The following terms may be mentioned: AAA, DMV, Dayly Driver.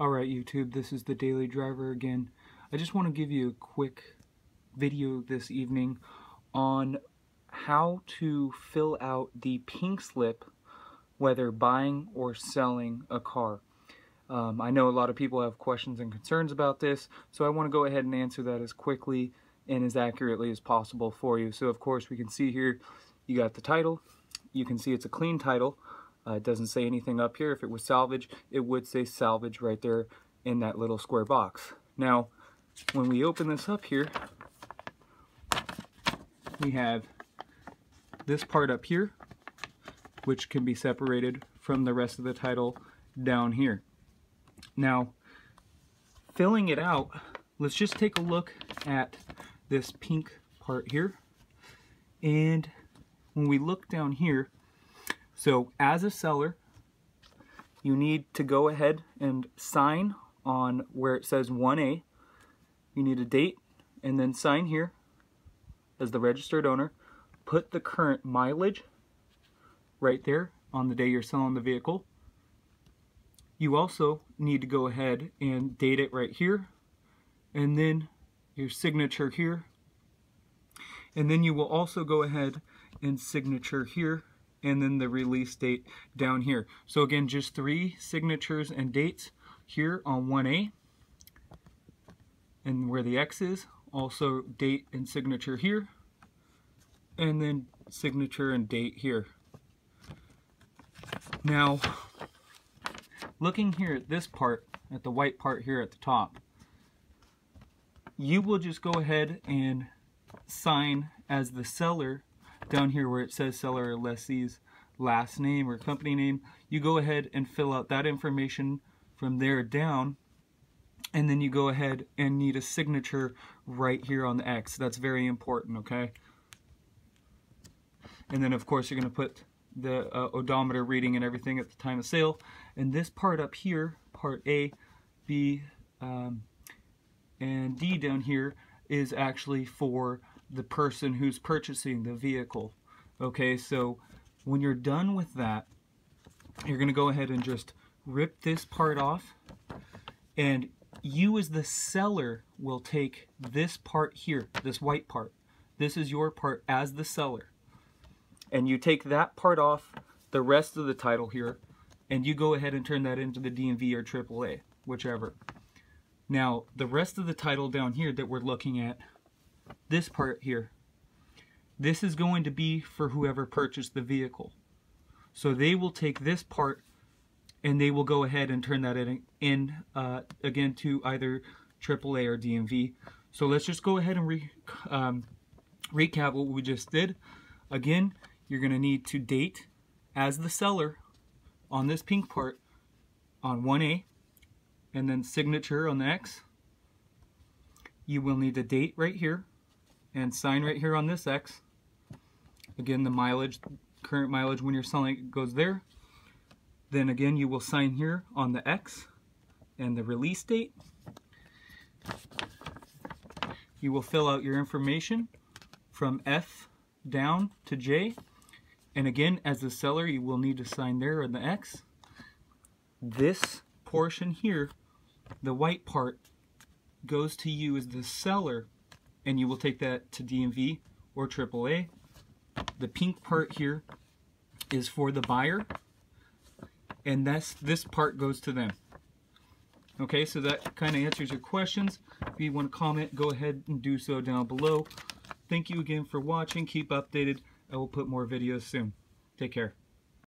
Alright YouTube, this is the Daily Driver again. I just want to give you a quick video this evening on how to fill out the pink slip whether buying or selling a car. I know a lot of people have questions and concerns about this, so I want to go ahead and answer that as quickly and as accurately as possible for you. So of course we can see here you got the title. You can see it's a clean title. It doesn't say anything up here. If it was salvage, it would say salvage right there in that little square box. Now, when we open this up here, we have this part up here, which can be separated from the rest of the title down here. Now, filling it out, let's just take a look at this pink part here. And when we look down here, so as a seller, you need to go ahead and sign on where it says 1A. You need a date and then sign here as the registered owner. Put the current mileage right there on the day you're selling the vehicle. You also need to go ahead and date it right here, and then your signature here. And then you will also go ahead and signature here, and then the release date down here. So again, just three signatures and dates here on 1A, and where the X is, also date and signature here, and then signature and date here. Now, looking here at this part, at the white part here at the top, you will just go ahead and sign as the seller down here where it says seller or lessee's last name or company name. You go ahead and fill out that information from there down, and then you go ahead and need a signature right here on the X. That's very important, okay? And then of course you're going to put the odometer reading and everything at the time of sale. And this part up here, part A, B, and D down here, is actually for the person who's purchasing the vehicle. Okay, so when you're done with that, you're going to go ahead and just rip this part off, and you as the seller will take this part here, this white part. This is your part as the seller, and you take that part off the rest of the title here, and you go ahead and turn that into the DMV or AAA, whichever. Now the rest of the title down here that we're looking at, this part here, this is going to be for whoever purchased the vehicle. So they will take this part and they will go ahead and turn that in again to either AAA or DMV. So let's just go ahead and recap what we just did. Again, you're going to need to date as the seller on this pink part on 1A, and then signature on the X. You will need a date right here and sign right here on this X. Again, the mileage, current mileage when you're selling it goes there. Then again, you will sign here on the X and the release date. You will fill out your information from F down to J. And again, as the seller, you will need to sign there on the X. This portion here, the white part, goes to you as the seller, and you will take that to DMV or AAA. The pink part here is for the buyer, and this part goes to them. Okay, so that kind of answers your questions. If you want to comment, go ahead and do so down below. Thank you again for watching. Keep updated. I will put more videos soon. Take care.